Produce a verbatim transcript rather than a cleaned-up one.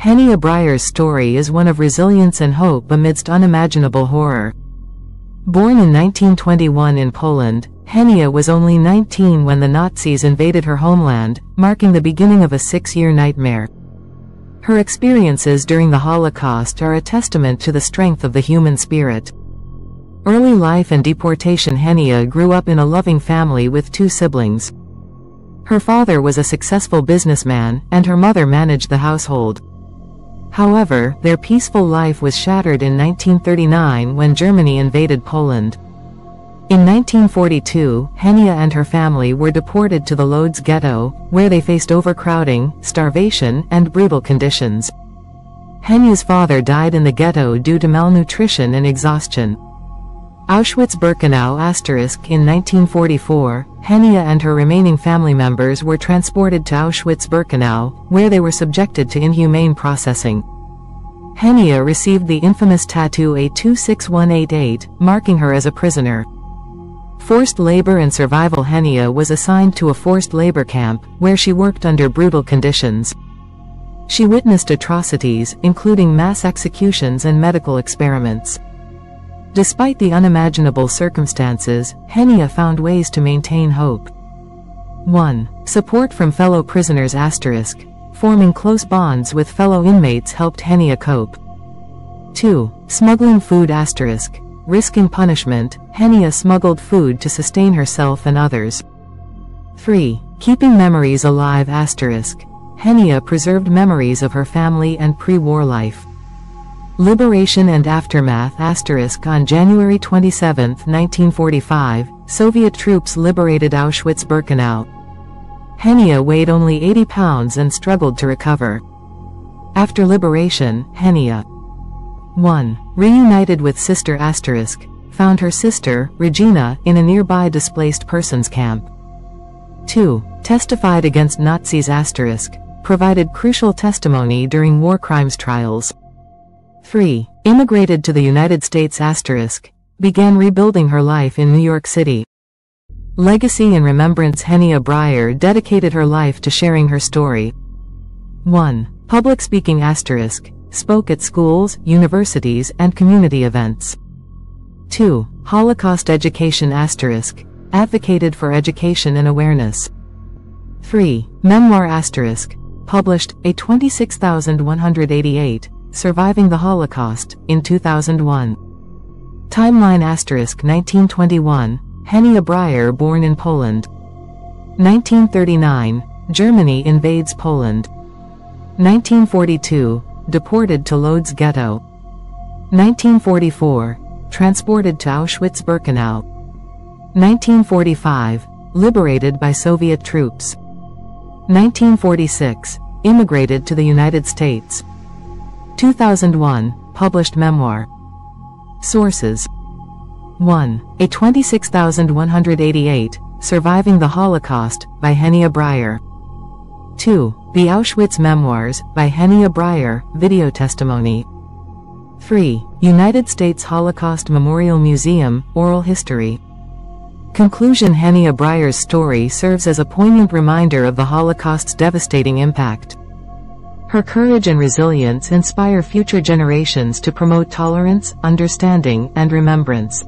Henia Breyer's story is one of resilience and hope amidst unimaginable horror. Born in nineteen twenty-one in Poland, Henia was only nineteen when the Nazis invaded her homeland, marking the beginning of a six-year nightmare. Her experiences during the Holocaust are a testament to the strength of the human spirit. Early life and deportation. Henia grew up in a loving family with two siblings. Her father was a successful businessman, and her mother managed the household. However, their peaceful life was shattered in nineteen thirty-nine when Germany invaded Poland. In nineteen forty-two, Henia and her family were deported to the Lodz ghetto, where they faced overcrowding, starvation, and brutal conditions. Henia's father died in the ghetto due to malnutrition and exhaustion. Auschwitz-Birkenau asterisk. In nineteen forty-four, Henia and her remaining family members were transported to Auschwitz-Birkenau, where they were subjected to inhumane processing. Henia received the infamous tattoo A two six one eight eight, marking her as a prisoner. Forced labor and survival. Henia was assigned to a forced labor camp, where she worked under brutal conditions. She witnessed atrocities, including mass executions and medical experiments. Despite the unimaginable circumstances, Henia found ways to maintain hope. one Support from fellow prisoners. Asterisk. Forming close bonds with fellow inmates helped Henia cope. two Smuggling food. Asterisk. Risking punishment, Henia smuggled food to sustain herself and others. three Keeping memories alive. Asterisk. Henia preserved memories of her family and pre-war life. Liberation and aftermath. Asterisk. On January twenty-seventh nineteen forty-five, Soviet troops liberated Auschwitz-Birkenau. Henia weighed only eighty pounds and struggled to recover. After liberation, Henia one Reunited with sister. Asterisk. Found her sister, Regina, in a nearby displaced persons camp. two Testified against Nazis. Asterisk. Provided crucial testimony during war crimes trials. three Immigrated to the United States. Asterisk. Began rebuilding her life in New York City. Legacy and remembrance. Henia Bryer dedicated her life to sharing her story. one Public speaking. Asterisk. Spoke at schools, universities, and community events. two Holocaust education. Asterisk. Advocated for education and awareness. three Memoir. Asterisk. Published, A two six one eight eight. Surviving the Holocaust, in two thousand one. Timeline. Asterisk. nineteen twenty-one, Henia Bryer born in Poland. nineteen thirty-nine, Germany invades Poland. nineteen forty-two, deported to Lodz ghetto. nineteen forty-four, transported to Auschwitz-Birkenau. nineteen forty-five, liberated by Soviet troops. nineteen forty-six, immigrated to the United States. two thousand one, published memoir. Sources. one A two six one eight eight, Surviving the Holocaust, by Henia Bryer. two The Auschwitz Memoirs, by Henia Bryer, video testimony. three United States Holocaust Memorial Museum, oral history. Conclusion. Henia Breyer's story serves as a poignant reminder of the Holocaust's devastating impact. Her courage and resilience inspire future generations to promote tolerance, understanding, and remembrance.